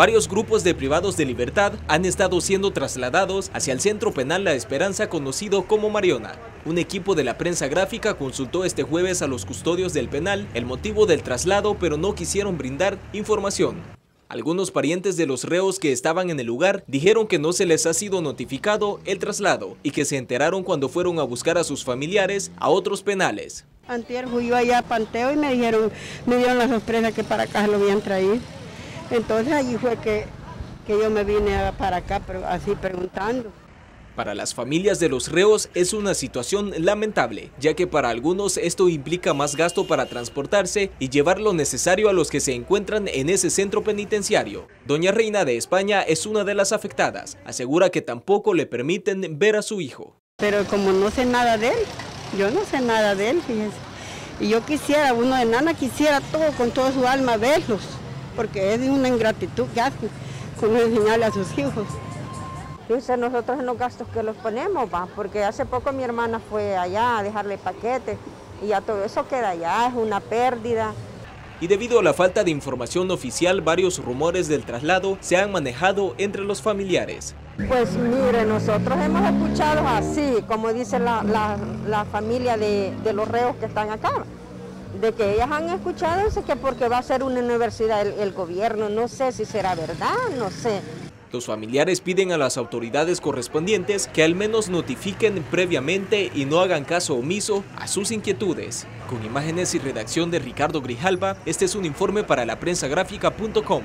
varios grupos de privados de libertad han estado siendo trasladados hacia el Centro Penal La Esperanza, conocido como Mariona. Un equipo de La Prensa Gráfica consultó este jueves a los custodios del penal el motivo del traslado, pero no quisieron brindar información. Algunos parientes de los reos que estaban en el lugar dijeron que no se les ha sido notificado el traslado y que se enteraron cuando fueron a buscar a sus familiares a otros penales. Antier fui allá a Panteo y me dieron la sorpresa que para acá lo habían traído. Entonces allí fue que yo me vine para acá, pero así preguntando. Para las familias de los reos es una situación lamentable, ya que para algunos esto implica más gasto para transportarse y llevar lo necesario a los que se encuentran en ese centro penitenciario. Doña Reina de España es una de las afectadas, asegura que tampoco le permiten ver a su hijo. Pero como no sé nada de él, yo no sé nada de él, fíjense. Y yo quisiera, uno de nana quisiera todo, con toda su alma verlos, porque es una ingratitud que hacen con enseñarle a sus hijos. Nosotros en los gastos que los ponemos, va, porque hace poco mi hermana fue allá a dejarle paquetes y ya todo eso queda allá, es una pérdida. Y debido a la falta de información oficial, varios rumores del traslado se han manejado entre los familiares. Pues mire, nosotros hemos escuchado así, como dice la familia de los reos que están acá, de que ellas han escuchado eso, que porque va a ser una universidad el gobierno, no sé si será verdad, no sé. Los familiares piden a las autoridades correspondientes que al menos notifiquen previamente y no hagan caso omiso a sus inquietudes. Con imágenes y redacción de Ricardo Grijalva, este es un informe para laprensagráfica.com.